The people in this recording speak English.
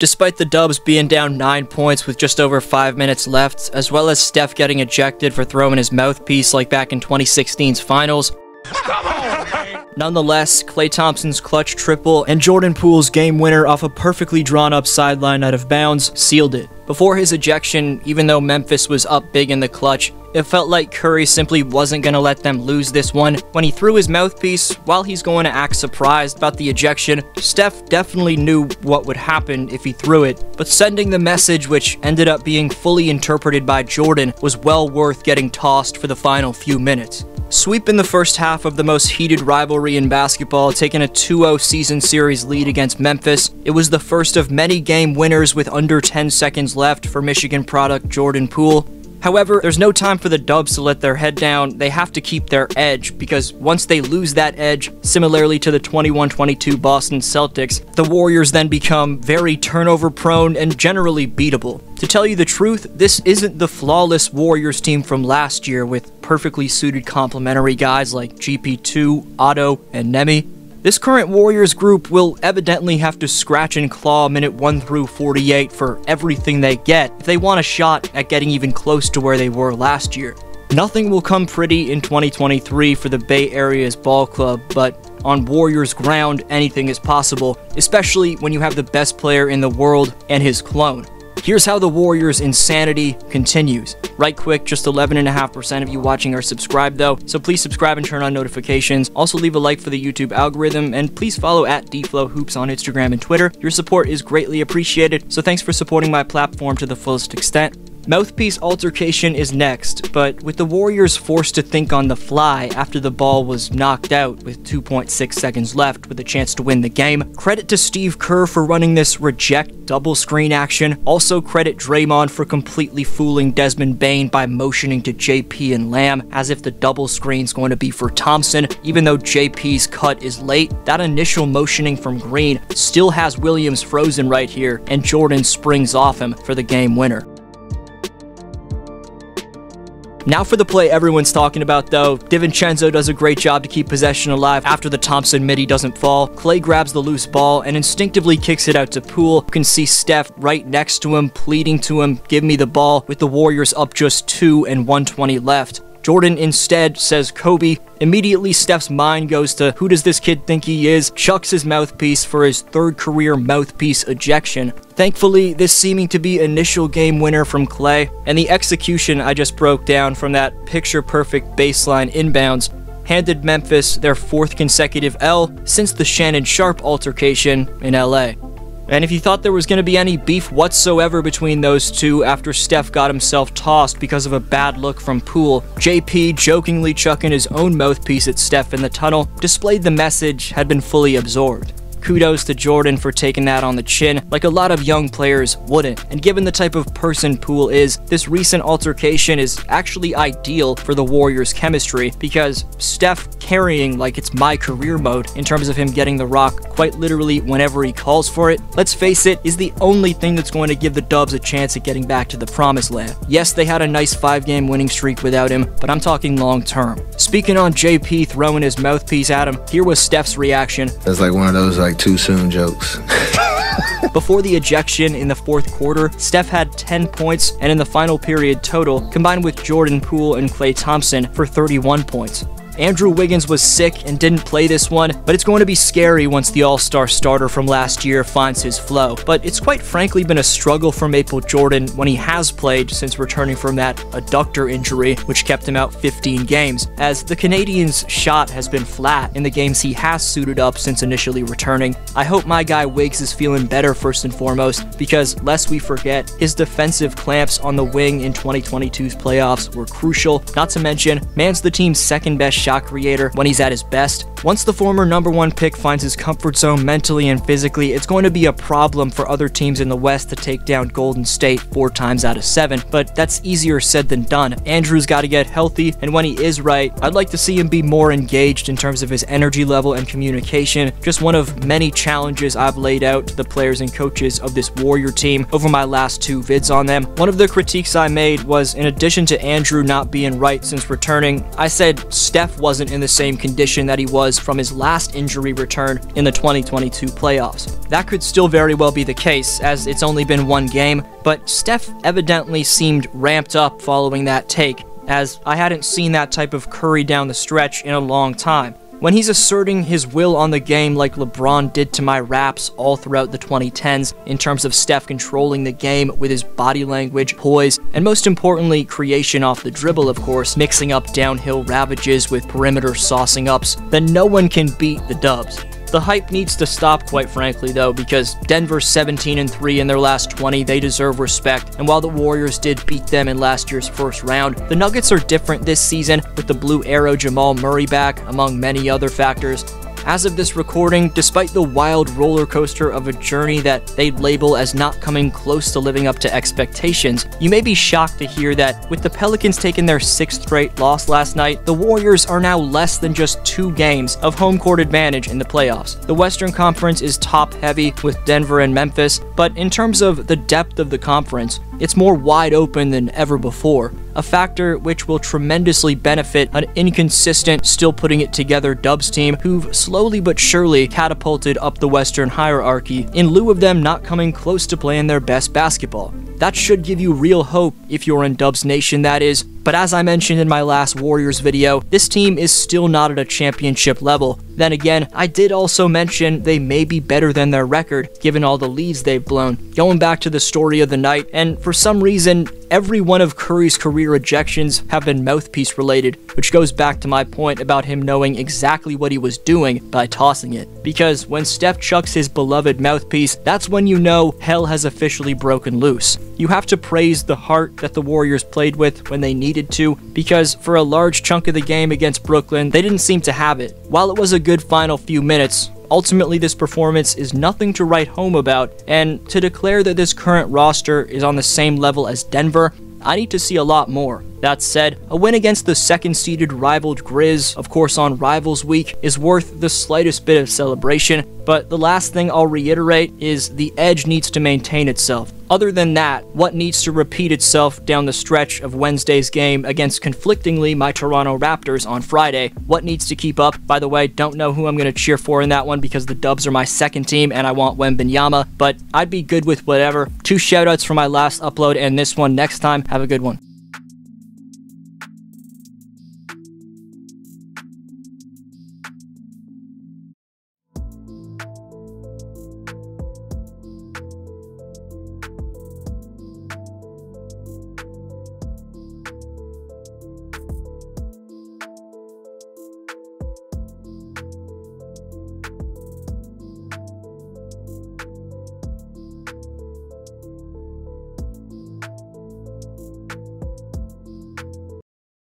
Despite the Dubs being down 9 points with just over 5 minutes left, as well as Steph getting ejected for throwing his mouthpiece like back in 2016's finals, nonetheless, Klay Thompson's clutch triple and Jordan Poole's game winner off a perfectly drawn up sideline out of bounds sealed it. Before his ejection, even though Memphis was up big in the clutch, it felt like Curry simply wasn't going to let them lose this one. When he threw his mouthpiece, while he's going to act surprised about the ejection, Steph definitely knew what would happen if he threw it, but sending the message, which ended up being fully interpreted by Jordan, was well worth getting tossed for the final few minutes. Sweep in the first half of the most heated rivalry in basketball, taking a 2-0 season series lead against Memphis. It was the first of many game winners with under 10 seconds left for Michigan product Jordan Poole. However, there's no time for the Dubs to let their head down. They have to keep their edge, because once they lose that edge, similarly to the 21-22 Boston Celtics, the Warriors then become very turnover prone and generally beatable. To tell you the truth, this isn't the flawless Warriors team from last year with perfectly suited complementary guys like GP2, Otto, and Nemi. This current Warriors group will evidently have to scratch and claw minute 1 through 48 for everything they get if they want a shot at getting even close to where they were last year. Nothing will come pretty in 2023 for the Bay Area's ball club, but on Warriors ground, anything is possible, especially when you have the best player in the world and his clone. Here's how the Warriors' insanity continues. Right quick, just 11.5% of you watching are subscribed though, so please subscribe and turn on notifications. Also leave a like for the YouTube algorithm, and please follow at DflowHoops on Instagram and Twitter. Your support is greatly appreciated, so thanks for supporting my platform to the fullest extent. Mouthpiece altercation is next, but with the Warriors forced to think on the fly after the ball was knocked out with 2.6 seconds left with a chance to win the game, credit to Steve Kerr for running this reject double screen action. Also credit Draymond for completely fooling Desmond Bane by motioning to JP and Lamb as if the double screen's going to be for Thompson. Even though JP's cut is late, that initial motioning from Green still has Williams frozen right here, and Jordan springs off him for the game winner. Now for the play everyone's talking about though. DiVincenzo does a great job to keep possession alive after the Thompson midi doesn't fall. Klay grabs the loose ball and instinctively kicks it out to Poole. You can see Steph right next to him, pleading to him, give me the ball, with the Warriors up just 2 and 120 left. Jordan instead says Kobe. Immediately Steph's mind goes to who does this kid think he is, chucks his mouthpiece for his third career mouthpiece ejection. Thankfully, this seeming to be initial game winner from Klay, and the execution I just broke down from that picture-perfect baseline inbounds handed Memphis their 4th consecutive L since the Shannon Sharp altercation in LA. And if you thought there was going to be any beef whatsoever between those two after Steph got himself tossed because of a bad look from Poole, JP jokingly chucking his own mouthpiece at Steph in the tunnel displayed the message had been fully absorbed. Kudos to Jordan for taking that on the chin, like a lot of young players wouldn't, and given the type of person Poole is, this recent altercation is actually ideal for the Warriors' chemistry, because Steph carrying like it's my career mode in terms of him getting the rock quite literally whenever he calls for it, let's face it, is the only thing that's going to give the Dubs a chance at getting back to the promised land. Yes, they had a nice 5-game winning streak without him, but I'm talking long term. Speaking on JP throwing his mouthpiece at him, here was Steph's reaction. That's like one of those like too soon jokes. Before the ejection in the 4th quarter, Steph had 10 points, and in the final period total, combined with Jordan Poole and Klay Thompson for 31 points. Andrew Wiggins was sick and didn't play this one, but it's going to be scary once the all-star starter from last year finds his flow. But it's quite frankly been a struggle for Maple Jordan when he has played since returning from that adductor injury, which kept him out 15 games, as the Canadian's shot has been flat in the games he has suited up since initially returning. I hope my guy Wiggs is feeling better first and foremost, because lest we forget, his defensive clamps on the wing in 2022's playoffs were crucial, not to mention, man's the team's 2nd best shot creator when he's at his best. Once the former #1 pick finds his comfort zone mentally and physically, it's going to be a problem for other teams in the West to take down Golden State 4 times out of 7, but that's easier said than done. Andrew's got to get healthy, and when he is right, I'd like to see him be more engaged in terms of his energy level and communication, just one of many challenges I've laid out to the players and coaches of this Warrior team over my last 2 vids on them. One of the critiques I made was, in addition to Andrew not being right since returning, I said Steph wasn't in the same condition that he was from his last injury return in the 2022 playoffs. That could still very well be the case, as it's only been one game, but Steph evidently seemed ramped up following that take, as I hadn't seen that type of Curry down the stretch in a long time. When he's asserting his will on the game like LeBron did to my Raps all throughout the 2010s in terms of Steph controlling the game with his body language, poise, and most importantly creation off the dribble of course, mixing up downhill ravages with perimeter saucing ups, then no one can beat the Dubs. The hype needs to stop quite frankly though, because Denver's 17-3 in their last 20, they deserve respect, and while the Warriors did beat them in last year's first round, the Nuggets are different this season with the Blue Arrow Jamal Murray back, among many other factors. As of this recording, despite the wild roller coaster of a journey that they label as not coming close to living up to expectations, you may be shocked to hear that with the Pelicans taking their 6th straight loss last night, the Warriors are now less than just 2 games of home court advantage in the playoffs. The Western Conference is top heavy with Denver and Memphis, but in terms of the depth of the conference, it's more wide open than ever before, a factor which will tremendously benefit an inconsistent, still putting it together Dubs team who've slowly but surely catapulted up the Western hierarchy in lieu of them not coming close to playing their best basketball. That should give you real hope if you're in Dubs Nation, that is, but as I mentioned in my last Warriors video, this team is still not at a championship level. Then again, I did also mention they may be better than their record given all the leads they've blown. Going back to the story of the night, and for some reason, every one of Curry's career ejections have been mouthpiece related, which goes back to my point about him knowing exactly what he was doing by tossing it. Because when Steph chucks his beloved mouthpiece, that's when you know hell has officially broken loose. You have to praise the heart that the Warriors played with when they needed to, because for a large chunk of the game against Brooklyn, they didn't seem to have it. While it was a good final few minutes, ultimately, this performance is nothing to write home about, and to declare that this current roster is on the same level as Denver, I need to see a lot more. That said, a win against the second-seeded rival Grizz, of course on Rivals Week, is worth the slightest bit of celebration, but the last thing I'll reiterate is the edge needs to maintain itself. Other than that, what needs to repeat itself down the stretch of Wednesday's game against conflictingly my Toronto Raptors on Friday? What needs to keep up? By the way, don't know who I'm going to cheer for in that one because the Dubs are my second team and I want Wembanyama, but I'd be good with whatever. 2 shoutouts for my last upload and this one next time. Have a good one.